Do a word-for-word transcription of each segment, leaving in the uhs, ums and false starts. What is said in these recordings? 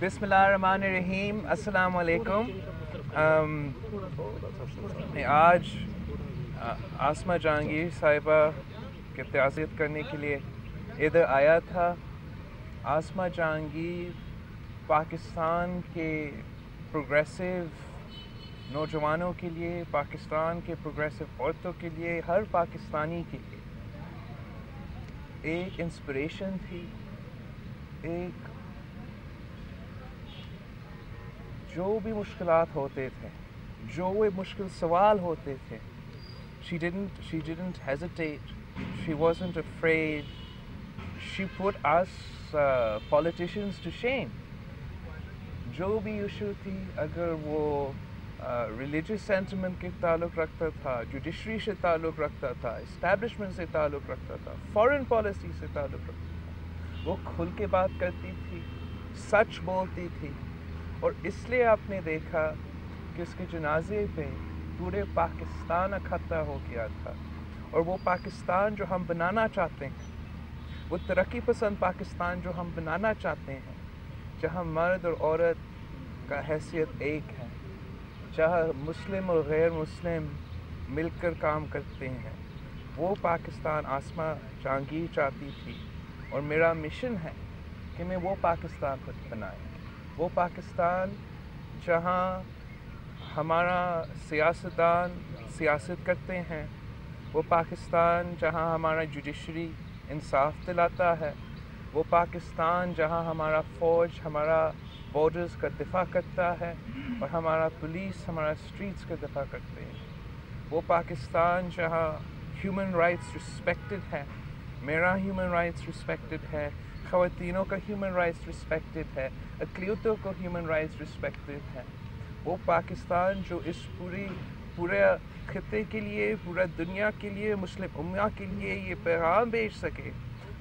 बिस्मिल्लाहिर्रहमानिर्रहीम, अस्सलाम वालेकुम। आज आसमा जहांगीर साहिबा के ताज़ियत करने के लिए इधर आया था। आसमा जहांगीर पाकिस्तान के प्रोग्रेसिव नौजवानों के लिए, पाकिस्तान के प्रोग्रेसिव औरतों के लिए, हर पाकिस्तानी के लिए एक इंस्पिरेशन थी, ایک جو بھی مشکلات ہوتے تھے, جو بھی مشکل سوال ہوتے تھے, she didn't she didn't hesitate, she wasn't afraid, she put us uh, politicians to shame. جو بھی ایشو تھی, اگر وہ ریلیجس سینٹیمنٹ کے تعلق رکھتا تھا, جوڈیشری سے تعلق رکھتا تھا, اسٹیبلشمنٹ سے تعلق رکھتا تھا, فارن پالیسی سے تعلق رکھتا تھا, وہ کھل کے بات کرتی تھی, سچ بولتی تھی. اور اس لیے آپ نے دیکھا کہ اس کے جنازے پہ پورے پاکستان اکٹھا ہو گیا تھا. اور وہ پاکستان جو ہم بنانا چاہتے ہیں, وہ ترقی پسند پاکستان جو ہم بنانا چاہتے ہیں, جہاں مرد اور عورت کا حیثیت ایک ہے, جہاں مسلم اور غیر مسلم مل کر کام کرتے ہیں, وہ پاکستان آسما جہانگیر چاہتی تھی. اور میرا مشن ہے کہ میں وہ پاکستان کو بنائیں, وہ پاکستان جہاں ہمارا سیاستدان سیاست کرتے ہیں, وہ پاکستان جہاں ہمارا جوڈیشری انصاف دلاتا ہے, وہ پاکستان جہاں ہمارا فوج ہمارا بارڈرز کا دفاع کرتا ہے اور ہمارا پولیس ہمارا اسٹریٹس کا دفاع کرتے ہیں, وہ پاکستان جہاں ہیومن رائٹس ریسپیکٹڈ ہیں. میرا ہیومن رائٹس ریسپیکٹڈ ہے, خواتینوں کا ہیومن رائٹس ریسپیکٹڈ ہے, اقلیتوں کو ہیومن رائٹس ریسپیکٹڈ ہے. وہ پاکستان جو اس پوری پورے خطے کے لیے, پورا دنیا کے لیے, مسلم امہ کے لیے یہ پیغام بھیج سکے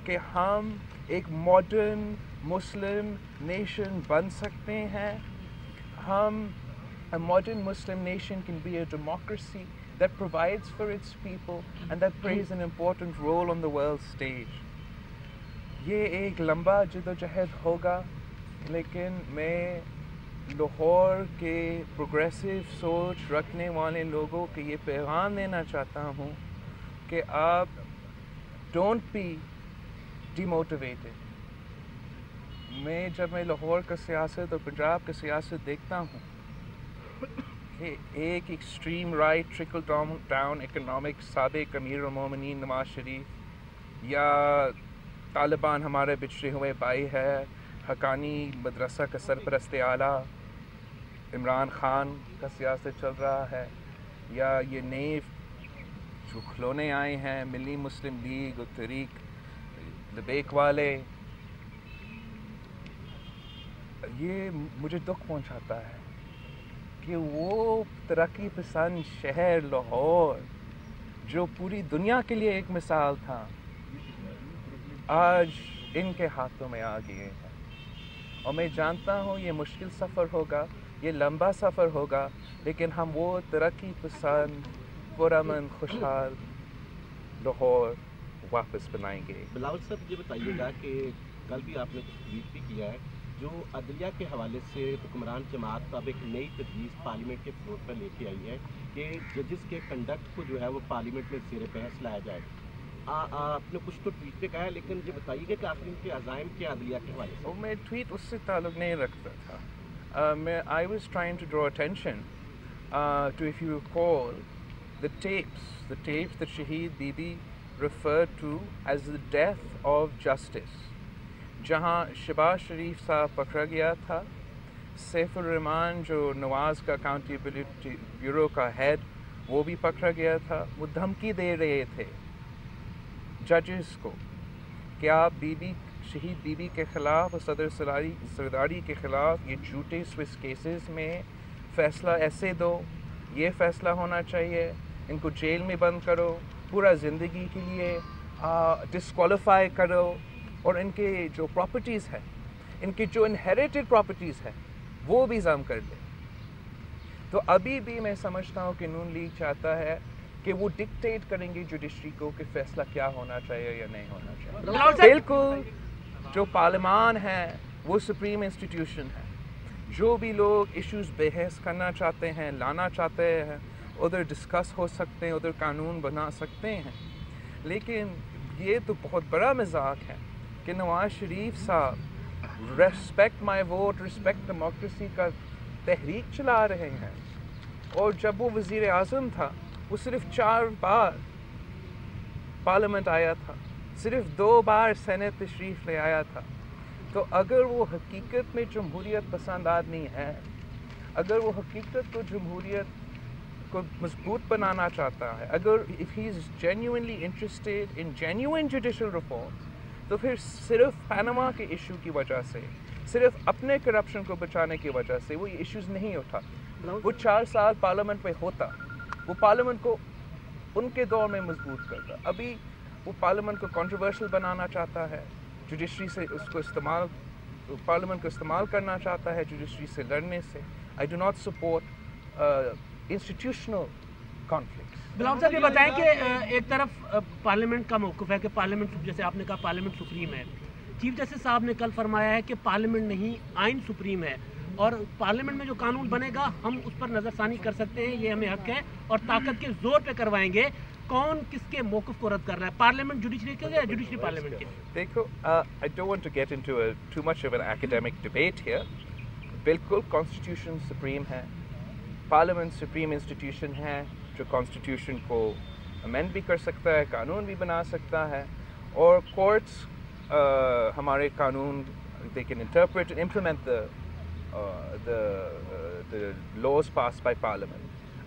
کہ ہم ایک ماڈرن مسلم نیشن بن سکتے ہیں. ہم a modern Muslim nation can be a democracy that provides for its people and that plays an important role on the world stage. یہ ایک لمبا جدوجہد ہوگا, لیکن میں لاہور کے پروگریسو سوچ رکھنے والے لوگوں کو یہ پیغام دینا چاہتا ہوں کہ آپ ڈونٹ بی ڈیموٹیویٹڈ. میں جب میں لاہور کا سیاست اور پنجاب کا سیاست دیکھتا ہوں کہ ایک extreme right trickle down economic سابق امیر المومنین نواز شریف یا طالبان ہمارے بچھڑے ہوئے بھائی ہے, حقانی مدرسہ کا سرپرست اعلیٰ عمران خان کا سیاست چل رہا ہے, یا یہ نئے جو کھلونے آئے ہیں ملی مسلم لیگ اور تحریک لبیک والے, یہ مجھے دکھ پہنچاتا ہے کہ وہ ترقی پسند شہر لاہور جو پوری دنیا کے لیے ایک مثال تھا, آج ان کے ہاتھوں میں آ گئے ہیں. اور میں جانتا ہوں یہ مشکل سفر ہوگا, یہ لمبا سفر ہوگا, لیکن ہم وہ ترقی پسند پرامن خوشحال لاہور واپس بنائیں گے. بلاول صاحب, یہ بتائیے گا کہ کل بھی آپ نے ٹویٹ بھی کیا ہے جو عدلیہ کے حوالے سے حکمران جماعت اب ایک نئی تجویز پارلیمنٹ کے فلور پر لے کے آئی ہے کہ ججز کے کنڈکٹ کو جو ہے وہ پارلیمنٹ میں زیر بحث لایا جائے. آپ نے کچھ تو ٹویٹ پہ کہا ہے, لیکن یہ بتائیے گا کہ آخر ان کے عزائم کے عدلیہ کے حوالے سے. میں ٹویٹ اس سے تعلق نہیں رکھتا تھا. میں I was trying to draw attention to of you call the tapes the tapes the Shaheed Bibi refer to as the death of justice, جہاں شہباز شریف صاحب پکڑا گیا تھا, سیف الرحمان جو نواز کا اکاؤنٹیبلٹی بیورو کا ہیڈ وہ بھی پکڑا گیا تھا. وہ دھمکی دے رہے تھے ججز کو کہ آپ بی بی شہید بی بی کے خلاف اور صدر سلاری زرداری کے خلاف یہ جھوٹے سوئس کیسز میں فیصلہ ایسے دو, یہ فیصلہ ہونا چاہیے, ان کو جیل میں بند کرو, پورا زندگی کے لیے ڈسکوالیفائی کرو, اور ان کے جو پراپرٹیز ہیں, ان کی جو انہیریٹڈ پراپرٹیز ہیں وہ بھی ضم کر دیں. تو ابھی بھی میں سمجھتا ہوں کہ نون لیگ چاہتا ہے کہ وہ ڈکٹیٹ کریں گے جوڈیشری کو کہ فیصلہ کیا ہونا چاہیے یا نہیں ہونا چاہیے. بالکل جو پارلیمان ہے وہ سپریم انسٹیٹیوشن ہے. جو بھی لوگ ایشوز بحث کرنا چاہتے ہیں, لانا چاہتے ہیں, ادھر ڈسکس ہو سکتے ہیں, ادھر قانون بنا سکتے ہیں. لیکن یہ تو بہت بڑا مذاق ہے کہ نواز شریف صاحب respect my vote, respect democracy کا تحریک چلا رہے ہیں, اور جب وہ وزیر اعظم تھا وہ صرف چار بار پارلیمنٹ آیا تھا, صرف دو بار سینٹ تشریف لے آیا تھا. تو اگر وہ حقیقت میں جمہوریت پسند آدمی ہے, اگر وہ حقیقت کو جمہوریت کو مضبوط بنانا چاہتا ہے, اگر if he is genuinely interested in genuine judicial reform, تو پھر صرف پاناما کے ایشو کی وجہ سے, صرف اپنے کرپشن کو بچانے کی وجہ سے وہ یہ ایشوز نہیں اٹھا. وہ چار سال پارلیمنٹ میں ہوتا, وہ پارلیمنٹ کو ان کے دور میں مضبوط کرتا. ابھی وہ پارلیمنٹ کو کنٹروورشل بنانا چاہتا ہے, جوڈیشری سے اس کو استعمال, پارلیمنٹ کو استعمال کرنا چاہتا ہے جوڈیشری سے لڑنے سے. I do not support institutional conflicts. بلاؤ صاحب یہ بتائیں کہ ایک طرف پارلیمنٹ کا موقف ہے کہ پارلیمنٹ, جیسے آپ نے کہا پارلیمنٹ سپریم ہے, چیف جسٹس صاحب نے کل فرمایا ہے کہ پارلیمنٹ نہیں آئین سپریم ہے, اور پارلیمنٹ میں جو قانون بنے گا ہم اس پر نظر ثانی کر سکتے ہیں, یہ ہمیں حق ہے, اور طاقت کے زور پہ کروائیں گے. کون کس کے موقف کو رد کر رہا ہے, پارلیمنٹ جوڈیشری کے یا جوڈیشری پارلیمنٹ کے؟ دیکھو, I don't want to get into too much of an academic debate here. بالکل کانسٹیٹیوشن سپریم ہے, پارلیمنٹ سپریم انسٹیٹیوشن ہے جو کانسٹیٹیوشن کو امینڈ بھی کر سکتا ہے, قانون بھی بنا سکتا ہے, اور کورٹس ہمارے قانون they can interpret and implement the the laws pass by parliament.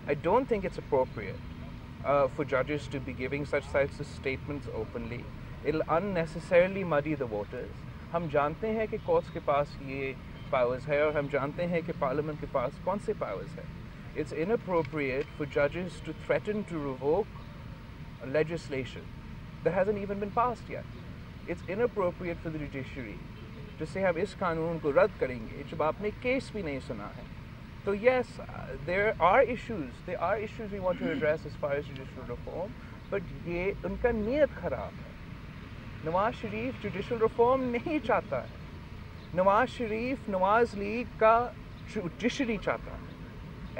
I don't think it's appropriate for ججز to be giving such types of statements openly. It unnecessarily marry the voters. ہم جانتے ہیں کہ courts کے پاس یہ powers ہے, اور ہم جانتے ہیں کہ پارلیمنٹ کے پاس کون سے پاورز ہے. It's inappropriate for judges to threaten to revoke legislation that hasn't even been passed yet. It's inappropriate for the judiciary to say hum is qanoon ko rad karenge jab aapne case bhi nahi suna hai. So yes, uh, there are issues, there are issues we want to address as far as judicial reform, but ye unka niyat kharab hai. Nawaz Sharif judicial reform nahi chahta hai. Nawaz Sharif Nawaz League ka judiciary chahta hai.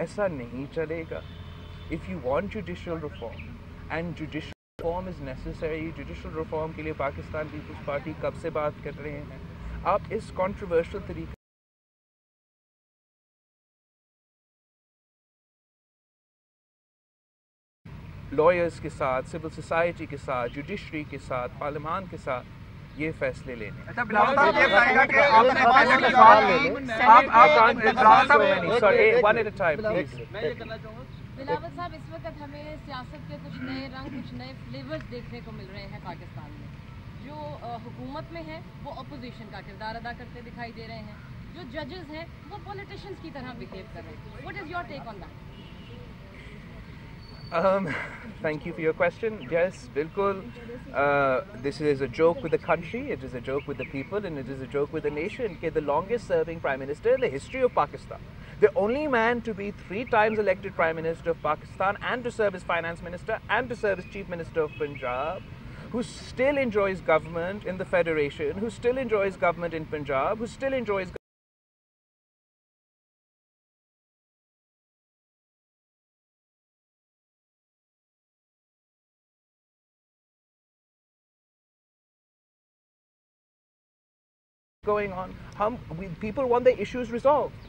ایسا نہیں چلے گا. If you want judicial reform, and judicial reform is necessary, judicial reform کے لیے Pakistan Peoples party کب سے بات کر رہے ہیں, آپ اس کانٹروورشل طریقے لائرز کے ساتھ, سول سوسائٹی کے ساتھ, جوڈیشری کے ساتھ, پارلیمان کے ساتھ یہ فیصلے لینے. بلاول صاحب, اس وقت ہمیں سیاست کے کچھ نئے رنگ, کچھ نئے فلیورز دیکھنے کو مل رہے ہیں پاکستان میں. جو حکومت میں ہیں وہ اپوزیشن کا کردار ادا کرتے دکھائی دے رہے ہیں, جو ججز ہیں وہ پولیٹیشنز کی طرح بہیو کر رہے ہیں. What is your take on that? Um, thank you for your question. Yes, bilkul. Uh, this is a joke with the country, it is a joke with the people, and it is a joke with the nation. Ke the longest serving Prime Minister in the history of Pakistan, the only man to be three times elected Prime Minister of Pakistan and to serve as Finance Minister and to serve as Chief Minister of Punjab, who still enjoys government in the Federation, who still enjoys government in Punjab, who still enjoys government going on. Hum, we, people want their issues resolved.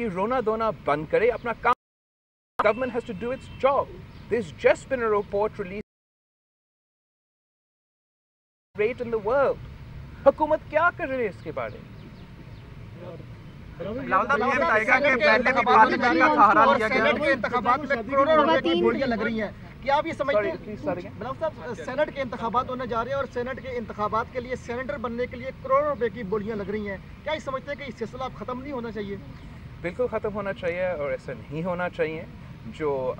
Ye rona dona band kare apna kaam. Government has to do its job. There's just been a report released rate in the world. Hukumat kya kar rahi hai iske bare mein? کیا آپ یہ سمجھتے ہیں بلاول صاحب Saint کے انتخابات ہونے جا رہے ہیں اور سینٹ کے انتخابات کے لیے سینیٹر بننے کے لیے کروڑوں روپے کی بولیاں لگ رہی ہیں, کیا یہ سمجھتے ہیں کہ یہ سلسلہ اب ختم نہیں ہونا چاہیے؟ بالکل ختم ہونا چاہیے, اور ایسا نہیں ہونا چاہیے. جو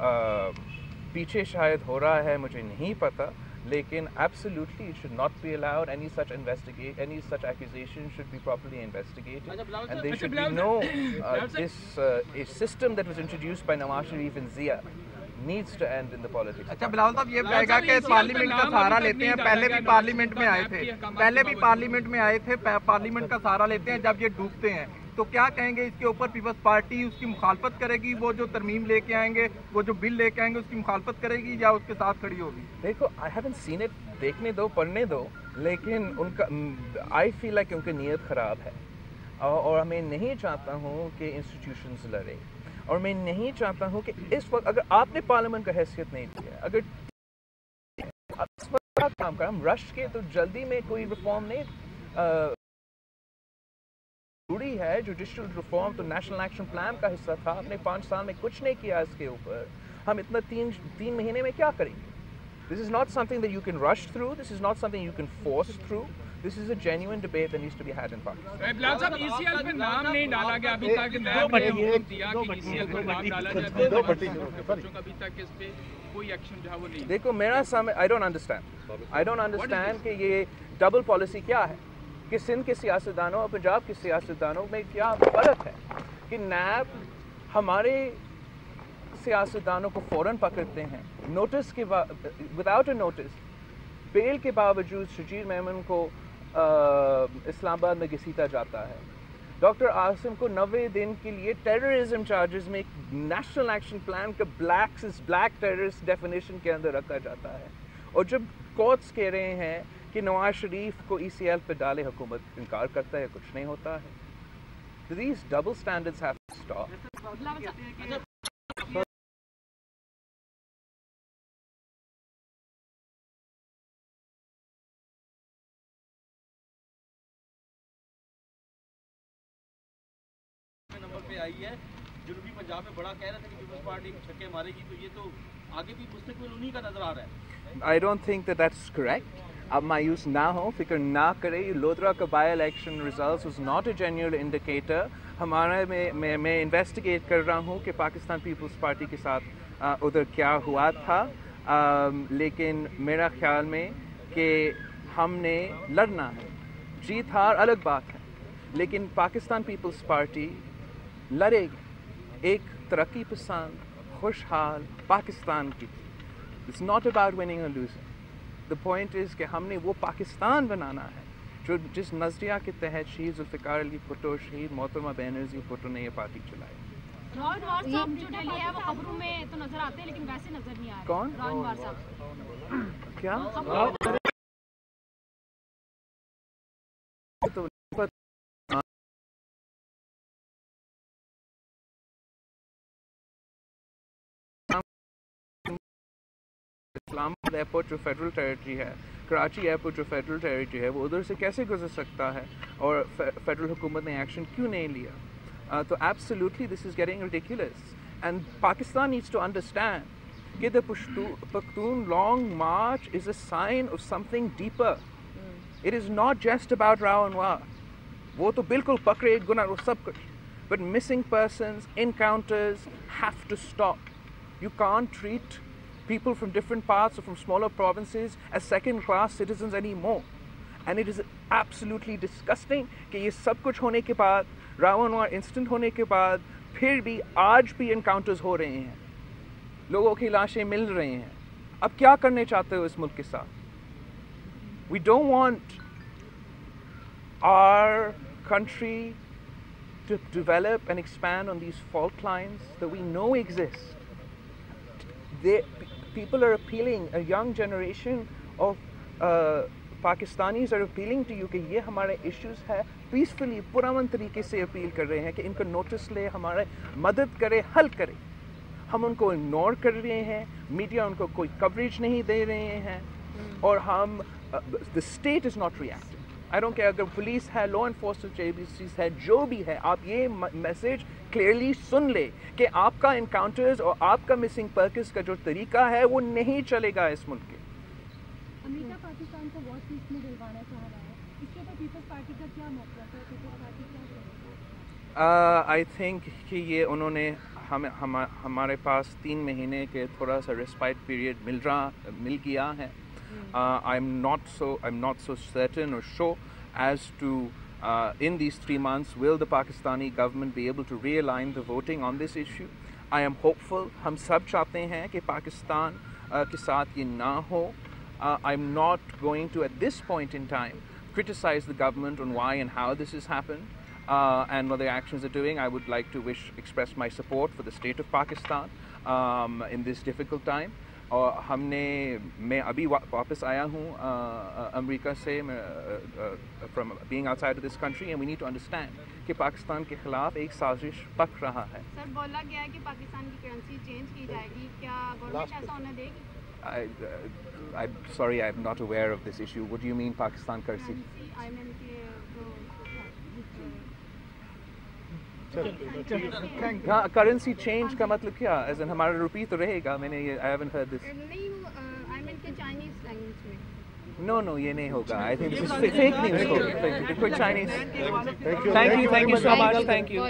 پیچھے شاید ہو رہا ہے مجھے نہیں پتہ, لیکن absolutely it should not be allowed. Any such investigate, any such accusation should be properly investigated, and there should be no uh, this uh, a system that was introduced by Nawaz Sharif and Zia needs to end in the politics. اچھا بلاول صاحب یہ کہے گا کہ parliament کا سہارا لیتے ہیں, پہلے بھی پارلیمنٹ میں آئے تھے پہلے بھی پارلیمنٹ میں آئے تھے پارلیمنٹ کا سہارا لیتے ہیں, جب یہ ڈوبتے ہیں تو کیا کہیں گے اس کے اوپر؟ پیپلز پارٹی اس کی مخالفت کرے گی, وہ جو ترمیم لے کے آئیں گے, وہ جو بل لے کے آئیں گے اس کی مخالفت کرے گی یا اس کے ساتھ کھڑی ہوگی؟ دیکھو I haven't seen it, دیکھنے دو, پڑھنے دو, لیکن ان کا I feel like ان کی نیت خراب ہے, اور میں نہیں چاہتا ہوں کہ انسٹیٹیوشنز لڑے, اور میں نہیں چاہتا ہوں کہ اس وقت اگر آپ نے پارلیمنٹ کا حیثیت نہیں دی ہے, اگر اس وقت کام کر ہم رش کے تو جلدی میں کوئی ریفارم نہیں ضروری ہے. جوڈیشل ریفارم تو نیشنل ایکشن پلان کا حصہ تھا, آپ نے پانچ سال میں کچھ نہیں کیا اس کے اوپر, ہم اتنا تین تین مہینے میں کیا کریں گے؟ This is not something that you can rush through, this is not something you can force through. This is a genuine debate that needs to be had in Pakistan. Bilawal sahab, E C L pe naam nahi dala gaya abhi tak, naam diya ki E C L pe naam dala jaye, دو بٹی ابھی تک اس پہ کوئی action جو ہے وہ نہیں. دیکھو میرا سمجھ I don't understand. I don't understand کہ یہ ڈبل پالیسی کیا ہے, کہ سندھ کے سیاستدانوں اور پنجاب کے سیاستدانوں میں کیا فرق ہے, کہ نیب ہمارے سیاستدانوں کو فوراً پکڑتے ہیں نوٹس کے وداؤٹ اے نوٹس, بیل کے باوجود شجیر میمن کو اسلام آباد میں گھسیٹا جاتا ہے, ڈاکٹر عاصم کو نوے دن کے لیے ٹیررزم چارجز میں نیشنل ایکشن پلان کا black is black terrorist definition کے اندر رکھا جاتا ہے, اور جب کورٹس کہہ رہے ہیں کہ نواز شریف کو ای سی ایل پہ ڈالے, حکومت انکار کرتا ہے, کچھ نہیں ہوتا ہے. These double standards have to stop. آئی ہے جنوبی پنجاب میں, بڑا کہہ رہا تھا کہ پیپلز پارٹی چھکے مارے گی, تو یہ تو آگے بھی مستقبل انہی کا نظر آ رہا ہے. I don't think that that's correct. اب مایوس نہ ہو, فکر نہ کرے. لودرا کا by election results was not a genuine indicator. ہمارے میں میں انویسٹیگیٹ کر رہا ہوں کہ پاکستان پیپلز پارٹی کے ساتھ ادھر کیا ہوا تھا, لیکن میرا خیال میں کہ ہم نے لڑنا ہے, جیت ہار الگ بات ہے, لیکن پاکستان پیپلز پارٹی لڑے گی ایک ترقی پسند خوشحال پاکستان کی. اٹس ناٹ اباؤٹ وننگ اور لوزنگ, دا پوائنٹ از کہ ہم نے وہ پاکستان بنانا ہے جو جس نظریہ کے تحت شہید ذوالفقار علی بھٹو, شہید محترمہ بینرزی بھٹو نے یہ پارٹی چلائی. راو انور صاحب جو ڈلے ہیں وہ خبروں میں تو نظر آتے ہیں لیکن ویسے نظر نہیں آ رہے. کون راو انور صاحب؟ کیا اسلام آباد ایئرپورٹ جو فیڈرل ٹیریٹری ہے, کراچی ایئرپورٹ جو فیڈرل ٹیریٹری ہے, وہ ادھر سے کیسے گزر سکتا ہے, اور فیڈرل حکومت نے ایکشن کیوں نہیں لیا؟ تو absolutely this is getting ridiculous, and Pakistan needs to understand کہ the Pakhtun long march is a sign of something deeper. It is not just about Rao Anwar, وہ تو بالکل پکڑے گناہ وہ سب کچھ, but missing persons encounters have to stop. You can't treat people from different parts or from smaller provinces as second class citizens anymore, and it is absolutely disgusting کہ یہ سب کچھ ہونے کے بعد, راو انوار انسٹنٹ ہونے کے بعد, پھر بھی آج بھی انکاؤنٹرز ہو رہے ہیں, لوگوں کی لاشیں مل رہی ہیں. اب کیا کرنے چاہتے ہو اس ملک کے ساتھ؟ We don't want our country to develop and expand on these fault lines that we know exist. They people are appealing, a young generation of uh, Pakistanis are appealing to you کہ یہ ہمارے issues ہے, peacefully پرامن طریقے سے appeal کر رہے ہیں کہ ان کو notice لے, ہمارے مدد کرے, حل کرے. ہم ان کو ignore کر رہے ہیں, media ان کو کوئی coverage نہیں دے رہے ہیں, اور ہم the state is not reacting. I don't care اگر police ہے, law enforcement agencies ہے, جو بھی ہے, آپ یہ message کلیئرلی سن لے کہ آپ کا انکاؤنٹرز اور آپ کا مسنگ پرکس کا جو طریقہ ہے وہ نہیں چلے گا اس ملک کے. امریکہ پاکستان کو وار پیس میں دلوانا چاہ رہا ہے, اس کے اوپر پیپلز پارٹی کا کیا موقف ہے؟ پیپلز پارٹی کیا؟ آئی تھنک کہ یہ انہوں نے ہمیں ہمارے پاس تین مہینے کے تھوڑا سا ریسپائٹ پیریڈ مل رہا مل گیا ہے. I am not so I am not so certain اور sure as to Uh, in these three months, will the Pakistani government be able to realign the voting on this issue? I am hopeful. ہم سب چاہتے ہیں کہ پاکستان کے ساتھ یہ نہ ہو. I am not going to at this point in time criticise the government on why and how this is happened and what the actions are doing. I would like to wish express my support for the state of Pakistan in this difficult time. اور ہم نے میں ابھی واپس آیا ہوں امریکہ سے from being outside this country and we need to understand کہ پاکستان کے خلاف ایک سازش پک رہا ہے. سر بولا گیا ہے کہ پاکستان کی کرنسی چینج کی جائے گی، کیا گورنمنٹ ایسا ہونے دے گی؟ I'm sorry, I'm not aware of this issue. What do you mean Pakistan currency? I mean currency change کا مطلب کیا؟ ایز ان ہمارا روپی تو رہے گا. میں نے یہ آئی ہیونٹ ہرڈ دس. نو نو یہ نہیں ہوگا. I think this is fake news. کوئی Chinese. Thank you thank you so much. Thank you.